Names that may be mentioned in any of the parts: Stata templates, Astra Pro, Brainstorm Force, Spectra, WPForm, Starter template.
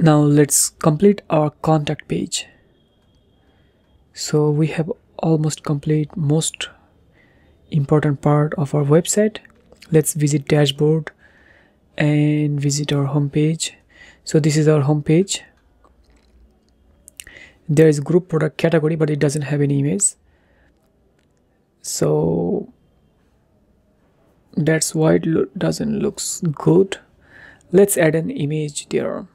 Now let's complete our contact page. So we have almost complete most important part of our website. Let's visit dashboard and visit our home page. So this is our home page. There is group product category, but it doesn't have any image. So that's why it doesn't look good. Let's add an image there.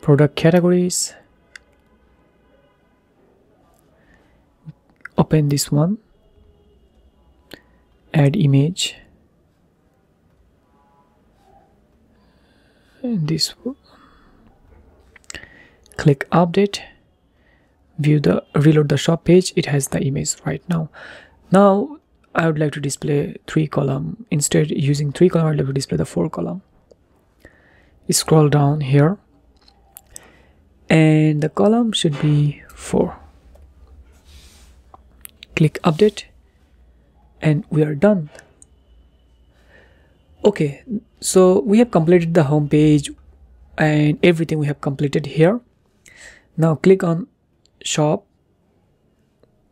Product categories. Open this one. Add image. And this one. Click update. View the reload the shop page. It has the image right now. Now I would like to display 3 column. Instead using 3 column, I would like to display the 4 column. Scroll down here. And the column should be 4. Click update and we are done. Okay, so we have completed the home page and everything we have completed here. Now click on shop.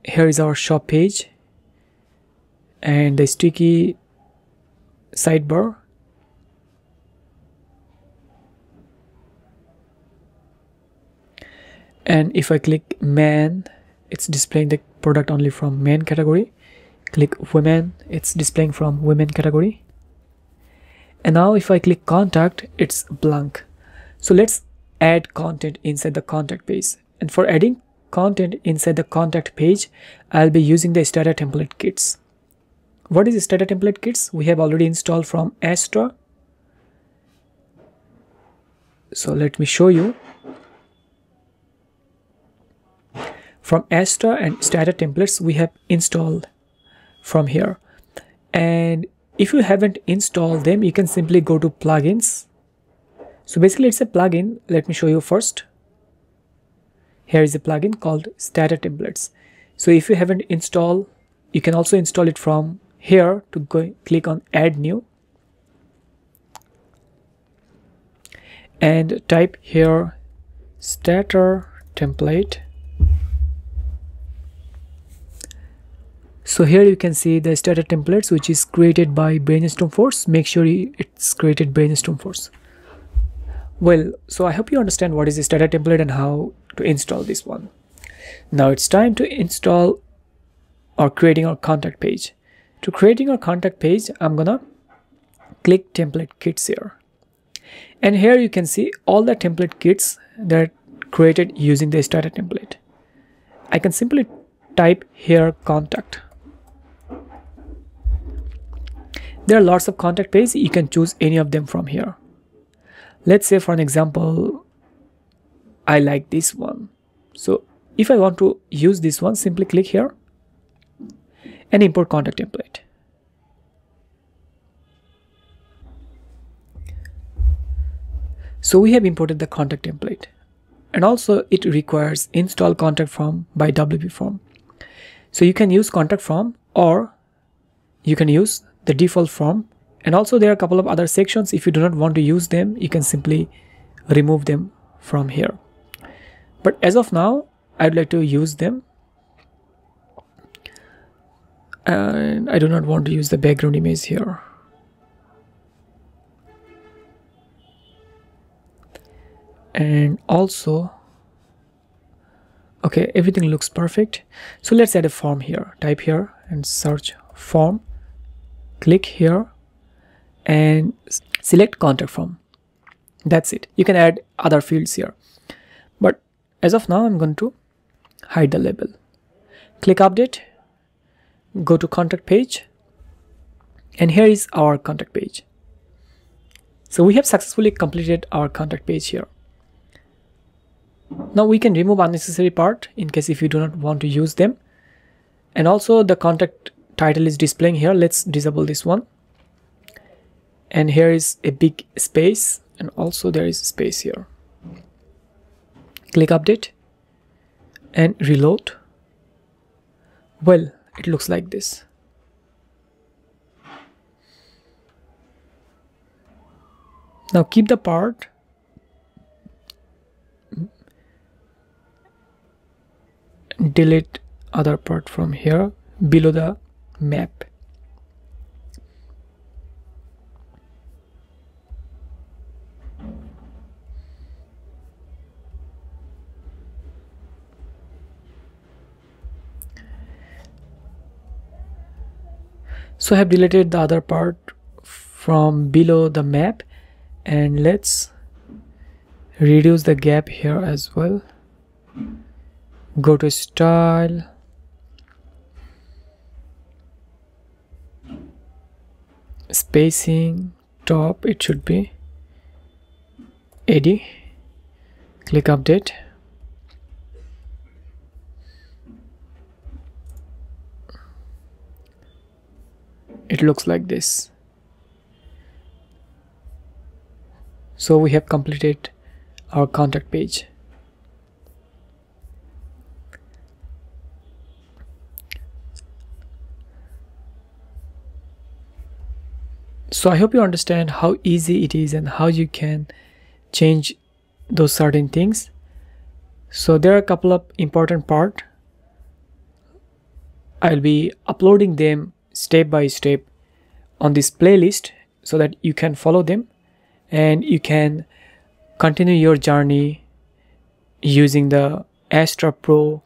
Here is our shop page and the sticky sidebar. And if I click man, it's displaying the product only from man category. Click women, it's displaying from women category. And now if I click contact, it's blank. So let's add content inside the contact page. And for adding content inside the contact page, I'll be using the Stata template kits. What is Stata template kits? We have already installed from Astra. So let me show you. From Astra and Stata templates we have installed from here, and if you haven't installed them, you can simply go to plugins. So basically it's a plugin. Let me show you first. Here is a plugin called Stata templates. So if you haven't installed, you can also install it from here. To go click on add new and type here Stata template. So here you can see the Stata templates, which is created by Brainstorm Force. Make sure it's created Brainstorm Force. Well, so I hope you understand what is the Stata template and how to install this one. Now it's time to install or creating our contact page. To creating our contact page, I'm gonna click template kits here. And here you can see all the template kits that are created using the Stata template. I can simply type here contact. There are lots of contact pages. You can choose any of them from here. Let's say for an example, I like this one. So if I want to use this one, simply click here and import contact template. So we have imported the contact template, and also it requires install contact form by WPForm. So you can use contact form or you can use the default form, and also there are a couple of other sections. If you do not want to use them, you can simply remove them from here, but as of now I'd like to use them, and I do not want to use the background image here. And also okay, everything looks perfect. So let's add a form here. Type here and search form. Click here and select contact form. That's it. You can add other fields here, but as of now I'm going to hide the label. Click update, go to contact page, and here is our contact page. So we have successfully completed our contact page here. Now we can remove unnecessary part in case if you do not want to use them. And also the contact title is displaying here. Let's disable this one. And here is a big space, and also there is space here. Click update and reload. Well, it looks like this. Now keep the part delete other part from here below the map. So I have deleted the other part from below the map, and let's reduce the gap here as well. Go to style, spacing, top, it should be 80. Click update. It looks like this. So we have completed our contact page. So I hope you understand how easy it is and how you can change those certain things. So there are a couple of important parts. I'll be uploading them step by step on this playlist so that you can follow them and you can continue your journey using the Astra Pro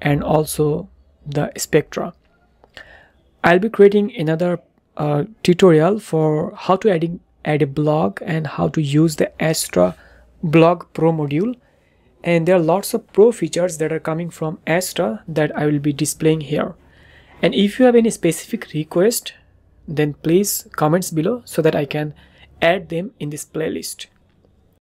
and also the Spectra. I'll be creating another tutorial for how to add a blog and how to use the Astra Blog Pro module, and there are lots of pro features that are coming from Astra that I will be displaying here. And if you have any specific request, then please comment below so that I can add them in this playlist.